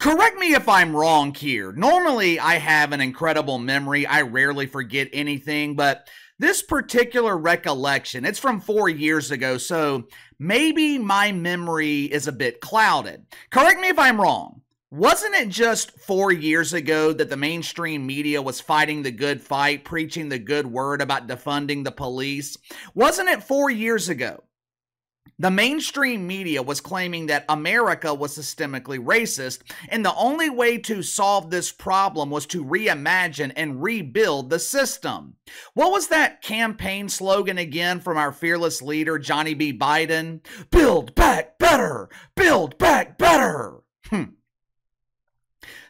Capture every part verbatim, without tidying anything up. Correct me if I'm wrong here. Normally, I have an incredible memory. I rarely forget anything, but this particular recollection, it's from four years ago, so maybe my memory is a bit clouded. Correct me if I'm wrong. Wasn't it just four years ago that the mainstream media was fighting the good fight, preaching the good word about defunding the police? Wasn't it four years ago? The mainstream media was claiming that America was systemically racist, and the only way to solve this problem was to reimagine and rebuild the system. What was that campaign slogan again from our fearless leader, Johnny B. Biden? Build back better! Build back better! Hmm.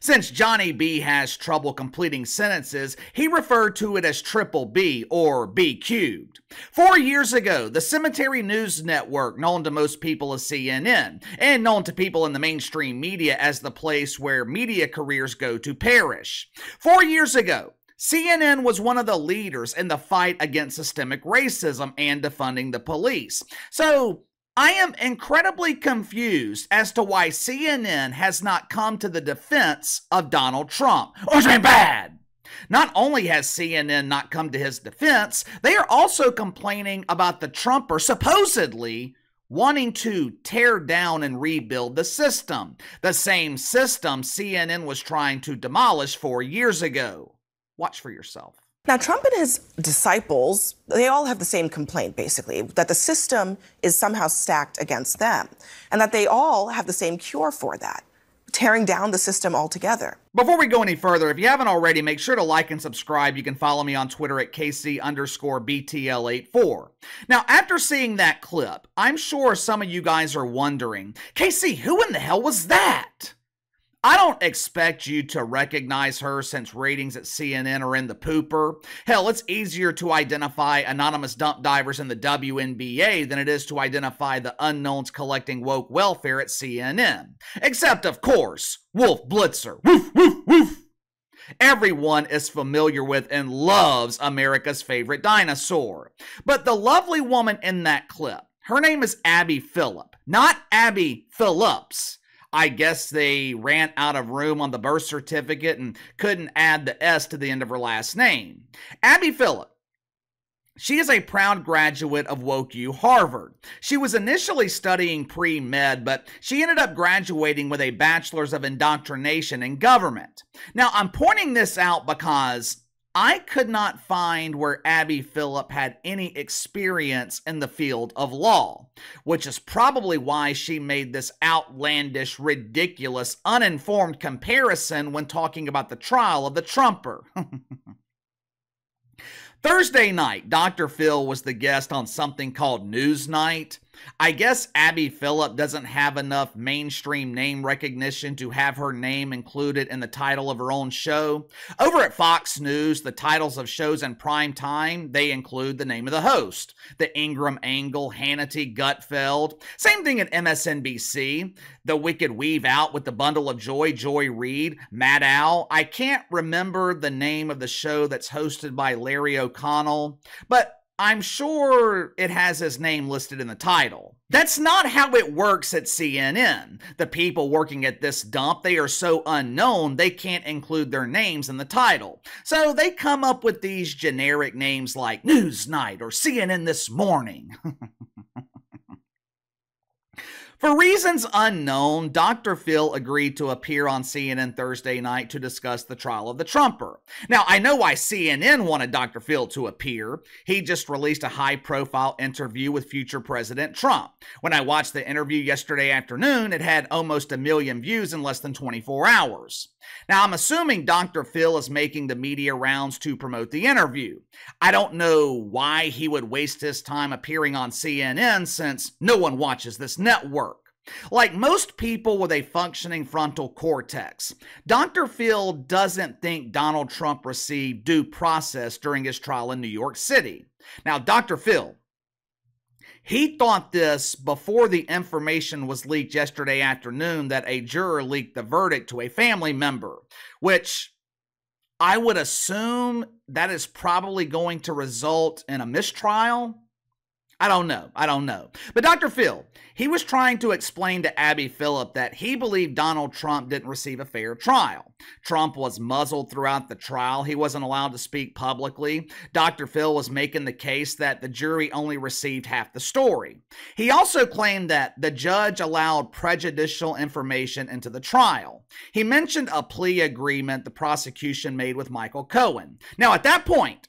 Since Johnny B has trouble completing sentences, he referred to it as triple B or B cubed. Four years ago, the Cemetery News Network, known to most people as C N N, and known to people in the mainstream media as the place where media careers go to perish. Four years ago, C N N was one of the leaders in the fight against systemic racism and defunding the police. So, I am incredibly confused as to why C N N has not come to the defense of Donald Trump. Oh, it's been bad! Not only has C N N not come to his defense, they are also complaining about the Trumper supposedly wanting to tear down and rebuild the system. The same system C N N was trying to demolish four years ago. Watch for yourself. Now, Trump and his disciples, they all have the same complaint, basically, that the system is somehow stacked against them and that they all have the same cure for that, tearing down the system altogether. Before we go any further, if you haven't already, make sure to like and subscribe. You can follow me on Twitter at K C underscore B T L eighty-four. Now, after seeing that clip, I'm sure some of you guys are wondering, K C, who in the hell was that? I don't expect you to recognize her since ratings at C N N are in the pooper. Hell, it's easier to identify anonymous dump divers in the W N B A than it is to identify the unknowns collecting woke welfare at C N N. Except, of course, Wolf Blitzer. Woof, woof, woof. Everyone is familiar with and loves America's favorite dinosaur. But the lovely woman in that clip, her name is Abby Phillip, not Abby Phillips. I guess they ran out of room on the birth certificate and couldn't add the S to the end of her last name. Abby Phillip. She is a proud graduate of Woke U Harvard. She was initially studying pre-med, but she ended up graduating with a bachelor's of indoctrination in government. Now, I'm pointing this out because I could not find where Abby Phillip had any experience in the field of law, which is probably why she made this outlandish, ridiculous, uninformed comparison when talking about the trial of the Trumper. Thursday night, Doctor Phil was the guest on something called Newsnight. I guess Abby Phillip doesn't have enough mainstream name recognition to have her name included in the title of her own show. Over at Fox News, the titles of shows in prime time, they include the name of the host. The Ingram Angle, Hannity, Gutfeld. Same thing at M S N B C. The Wicked Weave Out with the Bundle of Joy, Joy Reid, Maddow. I can't remember the name of the show that's hosted by Larry O'Connell, but I'm sure it has his name listed in the title. That's not how it works at C N N. The people working at this dump, they are so unknown, they can't include their names in the title. So they come up with these generic names like Newsnight or C N N This Morning. For reasons unknown, Doctor Phil agreed to appear on C N N Thursday night to discuss the trial of the Trumper. Now, I know why C N N wanted Doctor Phil to appear. He just released a high-profile interview with future President Trump. When I watched the interview yesterday afternoon, it had almost a million views in less than twenty-four hours. Now, I'm assuming Doctor Phil is making the media rounds to promote the interview. I don't know why he would waste his time appearing on C N N since no one watches this network. Like most people with a functioning frontal cortex, Doctor Phil doesn't think Donald Trump received due process during his trial in New York City. Now, Doctor Phil, he thought this before the information was leaked yesterday afternoon that a juror leaked the verdict to a family member, which I would assume that is probably going to result in a mistrial. I don't know. I don't know. But Doctor Phil, he was trying to explain to Abby Phillip that he believed Donald Trump didn't receive a fair trial. Trump was muzzled throughout the trial. He wasn't allowed to speak publicly. Doctor Phil was making the case that the jury only received half the story. He also claimed that the judge allowed prejudicial information into the trial. He mentioned a plea agreement the prosecution made with Michael Cohen. Now, at that point,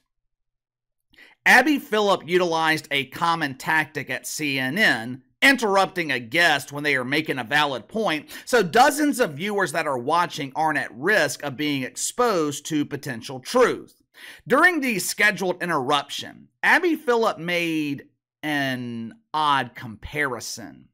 Abby Phillip utilized a common tactic at C N N, interrupting a guest when they are making a valid point, so dozens of viewers that are watching aren't at risk of being exposed to potential truth. During the scheduled interruption, Abby Phillip made an odd comparison.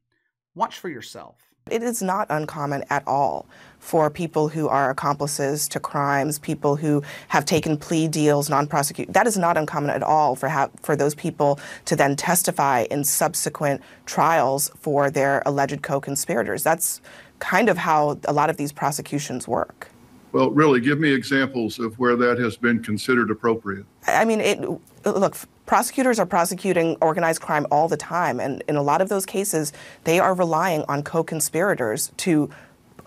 Watch for yourself. It is not uncommon at all for people who are accomplices to crimes, people who have taken plea deals, non-prosecute. That is not uncommon at all for how, for those people to then testify in subsequent trials for their alleged co-conspirators. That's kind of how a lot of these prosecutions work. Well, really, give me examples of where that has been considered appropriate. I mean, it, look, prosecutors are prosecuting organized crime all the time, and in a lot of those cases, they are relying on co-conspirators to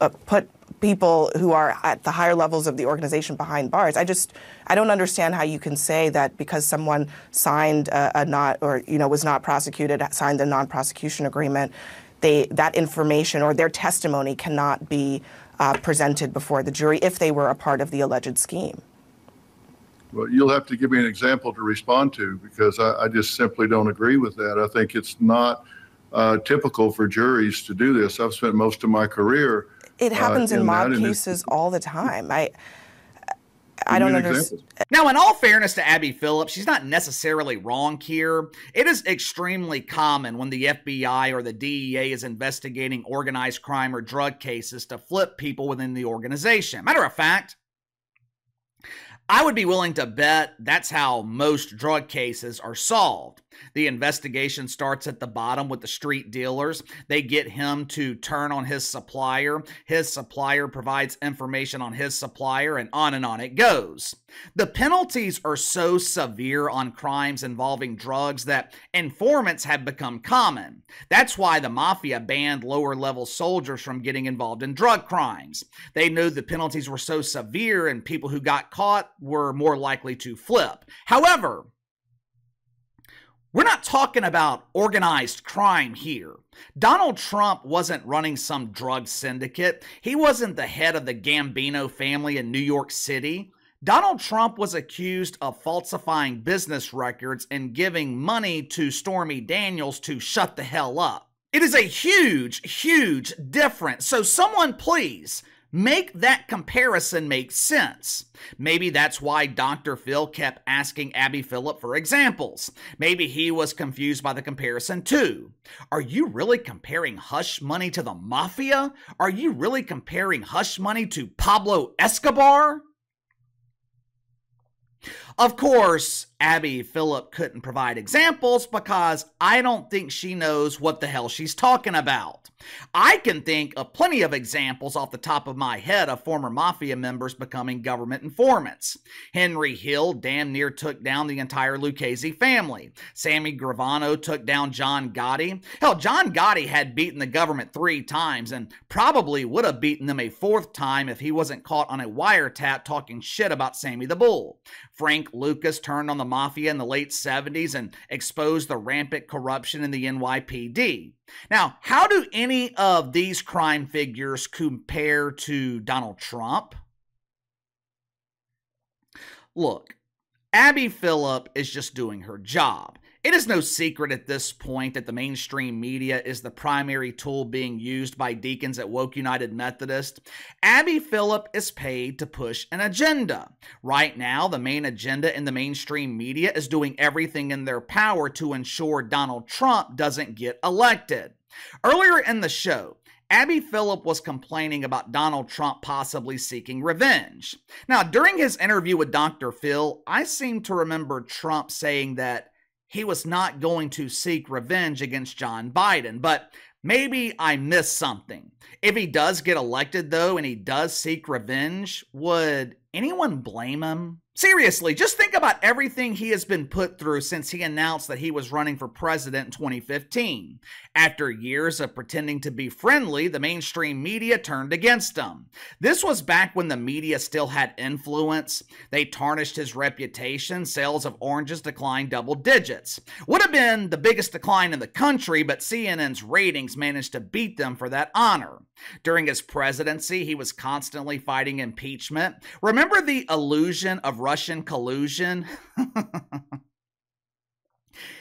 uh, put people who are at the higher levels of the organization behind bars. I just, I don't understand how you can say that because someone signed a, a not, or, you know, was not prosecuted, signed a non-prosecution agreement, they, that information or their testimony cannot be Uh, presented before the jury if they were a part of the alleged scheme. Well, you'll have to give me an example to respond to, because I, I just simply don't agree with that. I think it's not uh, typical for juries to do this. I've spent most of my career. It happens uh, in, in mob cases all the time. I. I don't understand. Now, in all fairness to Abby Phillips, she's not necessarily wrong here. It is extremely common when the F B I or the D E A is investigating organized crime or drug cases to flip people within the organization. Matter of fact, I would be willing to bet that's how most drug cases are solved. The investigation starts at the bottom with the street dealers. They get him to turn on his supplier. His supplier provides information on his supplier, and on and on it goes. The penalties are so severe on crimes involving drugs that informants have become common. That's why the mafia banned lower-level soldiers from getting involved in drug crimes. They knew the penalties were so severe, and people who got caught were more likely to flip. However, we're not talking about organized crime here. Donald Trump wasn't running some drug syndicate. He wasn't the head of the Gambino family in New York City. Donald Trump was accused of falsifying business records and giving money to Stormy Daniels to shut the hell up. It is a huge, huge difference. So someone please make that comparison make sense. Maybe that's why Doctor Phil kept asking Abby Phillip for examples. Maybe he was confused by the comparison too. Are you really comparing hush money to the mafia? Are you really comparing hush money to Pablo Escobar? Of course, Abby Phillip couldn't provide examples because I don't think she knows what the hell she's talking about. I can think of plenty of examples off the top of my head of former mafia members becoming government informants. Henry Hill damn near took down the entire Lucchese family. Sammy Gravano took down John Gotti. Hell, John Gotti had beaten the government three times and probably would have beaten them a fourth time if he wasn't caught on a wiretap talking shit about Sammy the Bull. Frank Lucas turned on the mafia in the late seventies and exposed the rampant corruption in the N Y P D. Now, how do any of these crime figures compare to Donald Trump? Look, Abby Phillip is just doing her job. It is no secret at this point that the mainstream media is the primary tool being used by deacons at Woke United Methodist. Abby Phillip is paid to push an agenda. Right now, the main agenda in the mainstream media is doing everything in their power to ensure Donald Trump doesn't get elected. Earlier in the show, Abby Phillip was complaining about Donald Trump possibly seeking revenge. Now, during his interview with Doctor Phil, I seem to remember Trump saying that he was not going to seek revenge against John Biden, but maybe I missed something. If he does get elected, though, and he does seek revenge, would anyone blame him? Seriously, just think about everything he has been put through since he announced that he was running for president in twenty fifteen. After years of pretending to be friendly, the mainstream media turned against him. This was back when the media still had influence. They tarnished his reputation. Sales of oranges declined double digits. Would have been the biggest decline in the country, but C N N's ratings managed to beat them for that honor. During his presidency, he was constantly fighting impeachment. Remember the illusion of Russian collusion?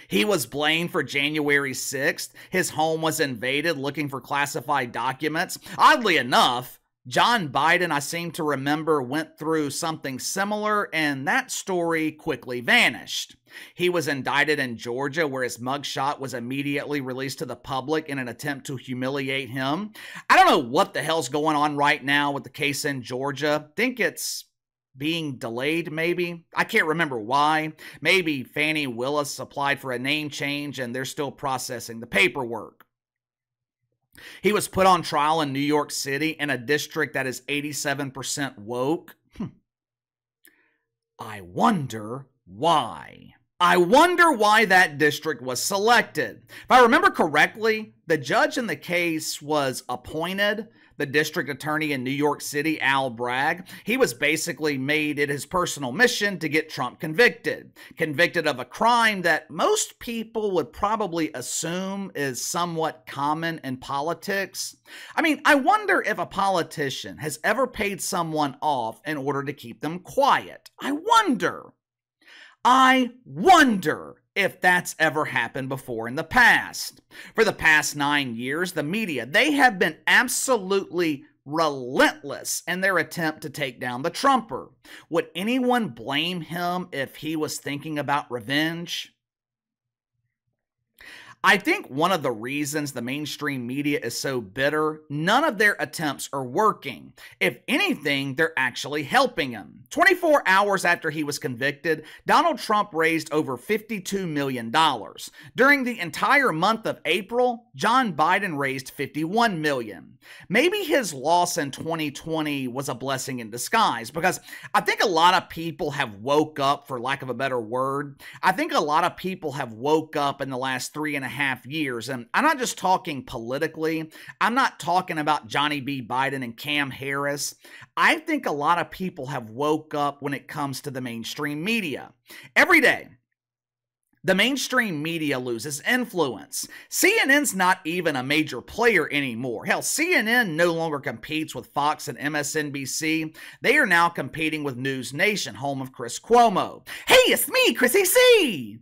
He was blamed for January sixth. His home was invaded looking for classified documents. Oddly enough, John Biden, I seem to remember, went through something similar, and that story quickly vanished. He was indicted in Georgia, where his mugshot was immediately released to the public in an attempt to humiliate him. I don't know what the hell's going on right now with the case in Georgia. Think it's being delayed, maybe? I can't remember why. Maybe Fannie Willis applied for a name change and they're still processing the paperwork. He was put on trial in New York City in a district that is eighty-seven percent woke. Hm. I wonder why. I wonder why that district was selected. If I remember correctly, the judge in the case was appointed, the district attorney in New York City, Al Bragg. He was basically made it his personal mission to get Trump convicted. Convicted of a crime that most people would probably assume is somewhat common in politics. I mean, I wonder if a politician has ever paid someone off in order to keep them quiet. I wonder. I wonder if that's ever happened before in the past. For the past nine years, the media, they have been absolutely relentless in their attempt to take down the Trumper. Would anyone blame him if he was thinking about revenge? I think one of the reasons the mainstream media is so bitter, none of their attempts are working. If anything, they're actually helping him. twenty-four hours after he was convicted, Donald Trump raised over fifty-two million dollars. During the entire month of April, John Biden raised fifty-one million dollars. Maybe his loss in twenty twenty was a blessing in disguise, because I think a lot of people have woke up, for lack of a better word. I think a lot of people have woke up in the last three and a half years, and I'm not just talking politically. I'm not talking about Johnny B. Biden and Cam Harris. I think a lot of people have woke up when it comes to the mainstream media. Every day, the mainstream media loses influence. C N N's not even a major player anymore. Hell, C N N no longer competes with Fox and M S N B C. They are now competing with News Nation, home of Chris Cuomo. Hey, it's me, Chrissy C.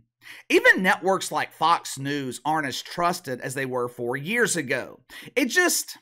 Even networks like Fox News aren't as trusted as they were four years ago. It just...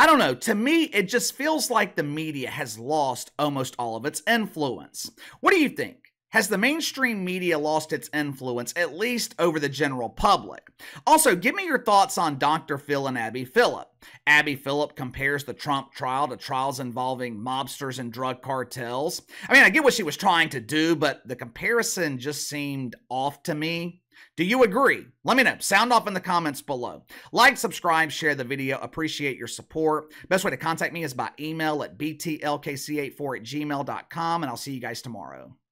I don't know, to me, it just feels like the media has lost almost all of its influence. What do you think? Has the mainstream media lost its influence, at least over the general public? Also, give me your thoughts on Doctor Phil and Abby Phillip. Abby Phillip compares the Trump trial to trials involving mobsters and drug cartels. I mean, I get what she was trying to do, but the comparison just seemed off to me. Do you agree? Let me know. Sound off in the comments below. Like, subscribe, share the video. Appreciate your support. Best way to contact me is by email at b t l k c eight four at gmail dot com, and I'll see you guys tomorrow.